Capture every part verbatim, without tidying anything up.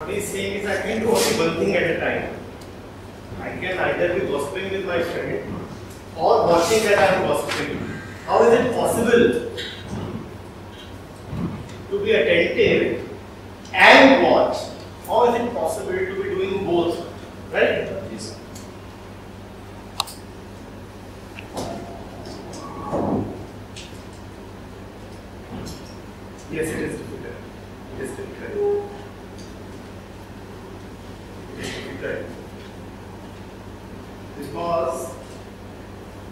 What he's saying is I can do only one thing at a time. I can either be gossiping with my friend or watching that I am gossiping. How is it possible to be attentive and watch? How is it possible to be doing both? Right? Yes. Yes, it is difficult. It is difficult. It is difficult. Because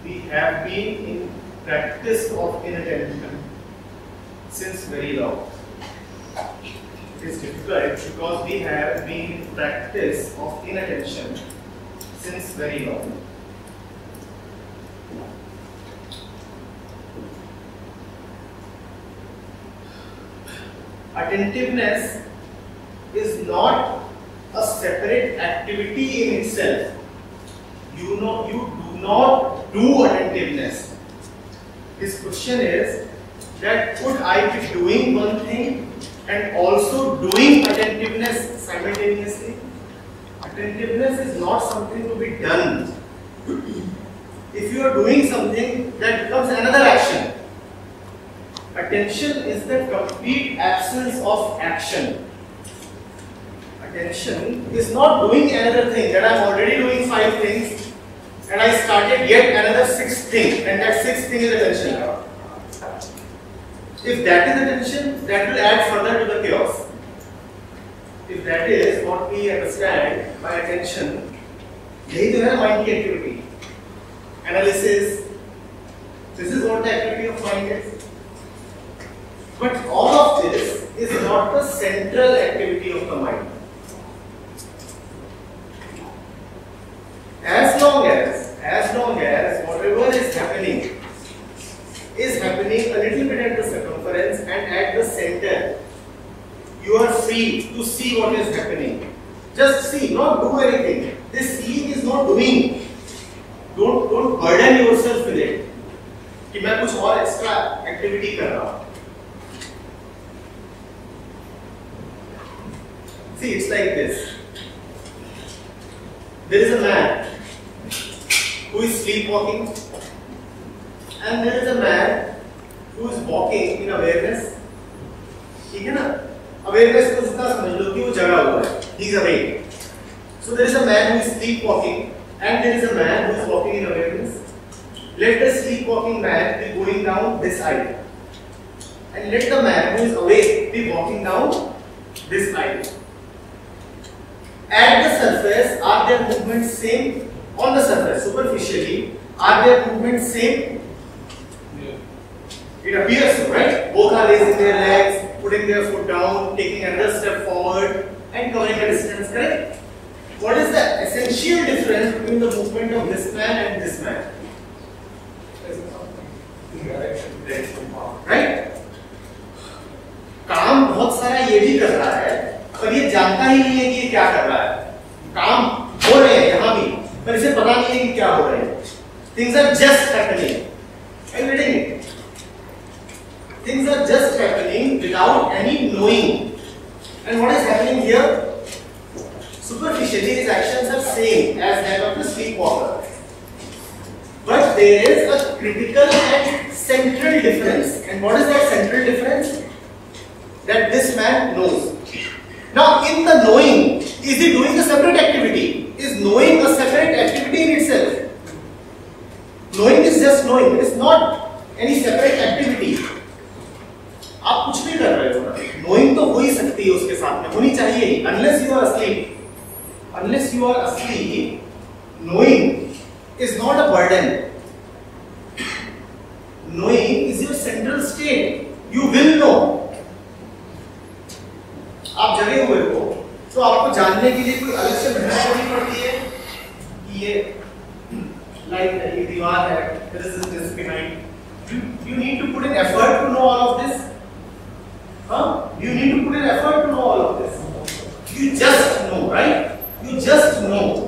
we have been in practice of inattention since very long. It is difficult because we have been in practice of inattention since very long. Attentiveness is not a separate activity in itself. You know, you do not do attentiveness. His question is that could I be doing one thing and also doing attentiveness simultaneously? Attentiveness is not something to be done. If you are doing something, that becomes another action. Attention is the complete absence of action. Attention is not doing another thing, that I am already doing five things and I started yet another sixth thing, and that sixth thing is attention. If that is attention, that will add further to the chaos. If that is what we understand by attention, this is a mind activity. Analysis, this is what the activity of mind is. But all of this is not the central activity of the mind. As long as, as long as whatever is happening is happening a little bit at the circumference and at the center, you are free to see what is happening. Just see, not do anything. This seeing is not doing. Don't don't burden yourself with it. कि मैं कुछ और extra activity कर रहा हूँ. See, it's like this. There is a man who is sleepwalking, and there is a man who is walking in awareness. ठीक है ना? Awareness को उसका समझ लो कि वो जगा हुआ है. He is awake. So there is a man who is sleepwalking, and there is a man who is walking in awareness. Let the sleepwalking man be going down this aisle, and let the man who is awake be walking down this aisle. At the surface, are their movements same? On the surface, superficially, are their movements same? Yeah. It appears so, right? Both are raising their legs, putting their foot down, taking another step forward, and covering a distance, correct? What is the essential difference between the movement of this man and this man? Right? काम बहुत सारा ये भी कर रहा है, पर ये जानता ही नहीं है कि ये क्या कर रहा है. काम हो रहे हैं यहाँ भी, पर इसे पता नहीं है कि क्या हो रहे हैं. Things are just happening. Are you getting it? Things are just happening without any knowing. And what is happening here? Superficially, his actions are same as that of the sleepwalker. But there is a critical and central difference. And what is that central difference? That this man knows. Now, in the knowing, is he doing a separate activity? Is knowing a separate activity in itself? Knowing is just knowing. It is not any separate activity. आप कुछ नहीं कर रहे हो. Knowing तो हो ही सकती है उसके साथ में. होनी चाहिए. Unless you are asleep. Unless you are asleep, knowing is not a burden. Knowing is your central state. You will know. आप जगे हुए हो, तो आपको जानने के लिए कोई अलग से मेहनत करनी पड़ती है कि ये लाइट है, ये दीवार है, resistance behind. You need to put an effort to know all of this. Huh? You need to put an effort to know all of this. You just know, right? You just know.